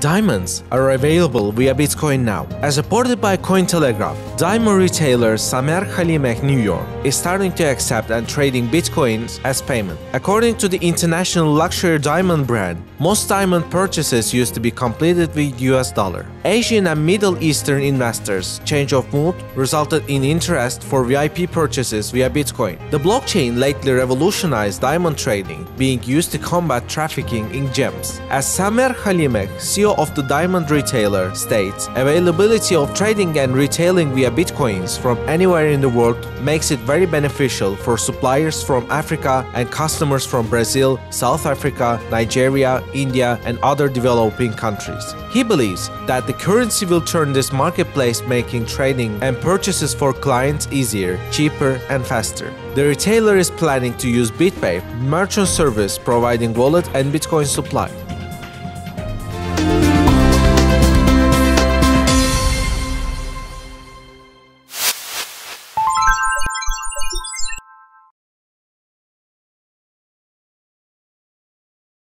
Diamonds are available via Bitcoin now. As reported by Cointelegraph, diamond retailer Samer Halimeh New York is starting to accept and trading Bitcoins as payment. According to the international luxury diamond brand, most diamond purchases used to be completed with US dollar. Asian and Middle Eastern investors' change of mood resulted in interest for VIP purchases via Bitcoin. The blockchain lately revolutionized diamond trading, being used to combat trafficking in gems. As Samer Halimeh, CEO of the diamond retailer, states, availability of trading and retailing via Bitcoins from anywhere in the world makes it very beneficial for suppliers from Africa and customers from Brazil, South Africa, Nigeria, India, and other developing countries. He believes that the currency will turn this marketplace, making trading and purchases for clients easier, cheaper, and faster. The retailer is planning to use BitPay, merchant service providing wallet and Bitcoin supply.